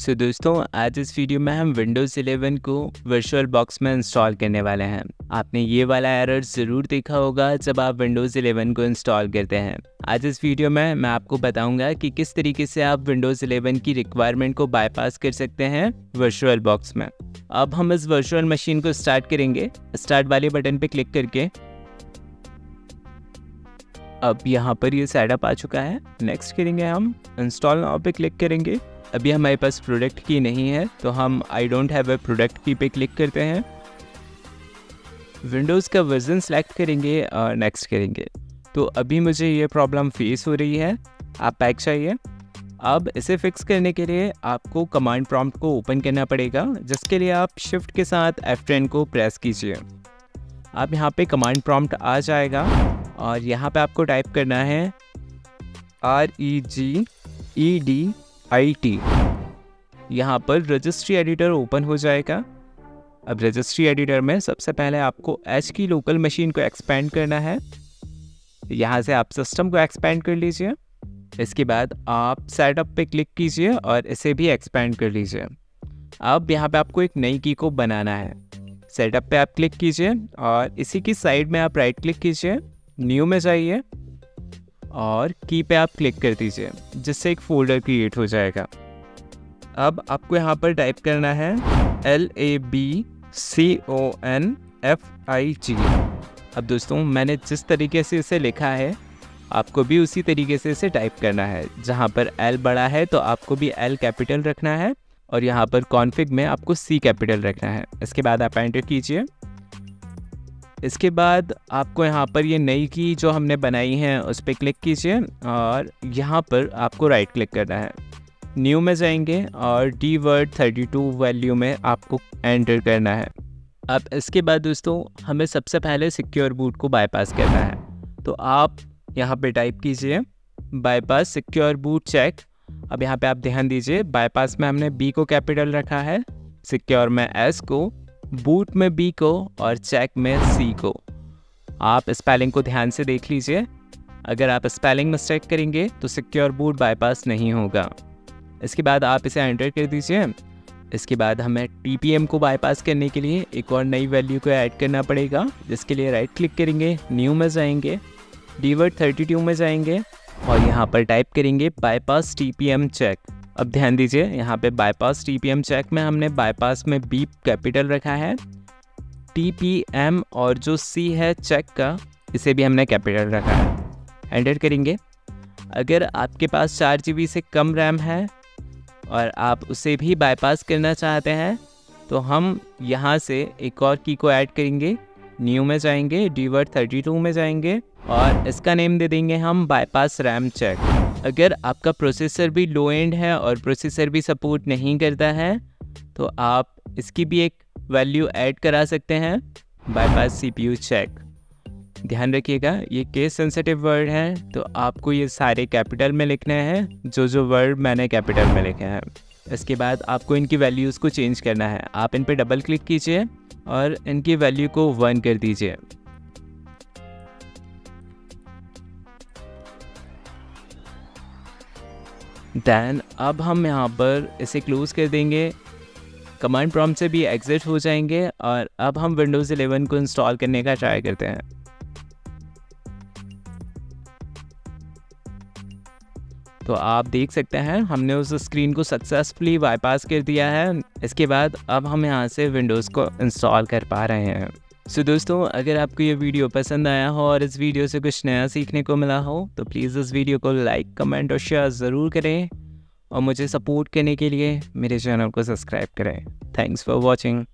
सो दोस्तों, आज इस वीडियो में हम विंडोज़ 11 को वर्चुअल बॉक्स में इंस्टॉल करने वाले हैं। आपने ये वाला एरर ज़रूर देखा होगा जब आप विंडोज़ 11 को इंस्टॉल करते हैं। आज इस वीडियो में मैं आपको बताऊंगा कि किस तरीके से आप विंडोज़ 11 की रिक्वायरमेंट को बाईपास कर सकते हैं वर्चुअल बॉक्स में। अब हम इस वर्चुअल मशीन को स्टार्ट करेंगे स्टार्ट वाले बटन पर क्लिक करके। अब यहाँ पर ये सेटअप आ चुका है। नेक्स्ट करेंगे हम इंस्टॉल नाउ पे क्लिक करेंगे। अभी हमारे पास प्रोडक्ट की नहीं है तो हम I don't have a product की पे क्लिक करते हैं। विंडोज़ का वर्जन सेलेक्ट करेंगे और नेक्स्ट करेंगे। तो अभी मुझे ये प्रॉब्लम फेस हो रही है, आप पैक चाहिए। अब इसे फिक्स करने के लिए आपको कमांड प्रॉम्प्ट को ओपन करना पड़ेगा, जिसके लिए आप शिफ्ट के साथ F10 को प्रेस कीजिए। आप यहाँ पे कमांड प्रॉम्प्ट आ जाएगा और यहाँ पे आपको टाइप करना है regedit। यहाँ पर रजिस्ट्री एडिटर ओपन हो जाएगा। अब रजिस्ट्री एडिटर में सबसे पहले आपको H की लोकल मशीन को एक्सपेंड करना है। यहाँ से आप सिस्टम को एक्सपेंड कर लीजिए। इसके बाद आप सेटअप पे क्लिक कीजिए और इसे भी एक्सपेंड कर लीजिए। अब यहाँ पे आपको एक नई की को बनाना है। सेटअप पे आप क्लिक कीजिए और इसी की साइड में आप राइट क्लिक कीजिए, न्यू में जाइए और की पे आप क्लिक कर दीजिए, जिससे एक फोल्डर क्रिएट हो जाएगा। अब आपको यहाँ पर टाइप करना है LABCONFIG। अब दोस्तों, मैंने जिस तरीके से इसे लिखा है आपको भी उसी तरीके से इसे टाइप करना है। जहाँ पर L बड़ा है तो आपको भी L कैपिटल रखना है और यहाँ पर कॉन्फिग में आपको C कैपिटल रखना है। इसके बाद आप एंटर कीजिए। इसके बाद आपको यहाँ पर ये नई की जो हमने बनाई है उस पर क्लिक कीजिए और यहाँ पर आपको राइट क्लिक करना है, न्यू में जाएंगे और dword32 वैल्यू में आपको एंटर करना है। अब इसके बाद दोस्तों, हमें सबसे पहले सिक्योर बूट को बाईपास करना है। तो आप यहाँ पे टाइप कीजिए बाईपास सिक्योर बूट चेक। अब यहाँ पे आप ध्यान दीजिए, बाईपास में हमने B को कैपिटल रखा है, सिक्योर में S को, बूट में B को और चेक में C को। आप स्पेलिंग को ध्यान से देख लीजिए। अगर आप स्पेलिंग मिस्टेक करेंगे तो सिक्योर बूट बाईपास नहीं होगा। इसके बाद आप इसे एंटर कर दीजिए। इसके बाद हमें TPM को बाईपास करने के लिए एक और नई वैल्यू को ऐड करना पड़ेगा, जिसके लिए राइट क्लिक करेंगे, न्यू में जाएंगे, dword32 में जाएंगे और यहाँ पर टाइप करेंगे बाईपास TPM चेक। अब ध्यान दीजिए, यहाँ पे बाईपास TPM चेक में हमने बाईपास में B कैपिटल रखा है, TPM और जो C है चेक का, इसे भी हमने कैपिटल रखा है। एंटर करेंगे। अगर आपके पास 4 GB से कम रैम है और आप उसे भी बाईपास करना चाहते हैं तो हम यहाँ से एक और की को ऐड करेंगे, न्यू में जाएंगे, dword32 में जाएंगे और इसका नेम दे देंगे हम बाईपास रैम चेक। अगर आपका प्रोसेसर भी लो एंड है और प्रोसेसर भी सपोर्ट नहीं करता है तो आप इसकी भी एक वैल्यू ऐड करा सकते हैं, बाईपास CPU चेक। ध्यान रखिएगा, ये केस सेंसिटिव वर्ड है तो आपको ये सारे कैपिटल में लिखने हैं, जो वर्ड मैंने कैपिटल में लिखे हैं। इसके बाद आपको इनकी वैल्यूज़ को चेंज करना है। आप इन पर डबल क्लिक कीजिए और इनकी वैल्यू को 1 कर दीजिए। दैन अब हम यहाँ पर इसे क्लोज़ कर देंगे, कमांड प्रॉम्प्ट से भी एग्जिट हो जाएंगे और अब हम विंडोज़ 11 को इंस्टॉल करने का ट्राई करते हैं। तो आप देख सकते हैं हमने उस स्क्रीन को सक्सेसफुली बाईपास कर दिया है। इसके बाद अब हम यहाँ से विंडोज़ को इंस्टॉल कर पा रहे हैं। सो दोस्तों, अगर आपको ये वीडियो पसंद आया हो और इस वीडियो से कुछ नया सीखने को मिला हो तो प्लीज़ इस वीडियो को लाइक, कमेंट और शेयर ज़रूर करें और मुझे सपोर्ट करने के लिए मेरे चैनल को सब्सक्राइब करें। Thanks for watching.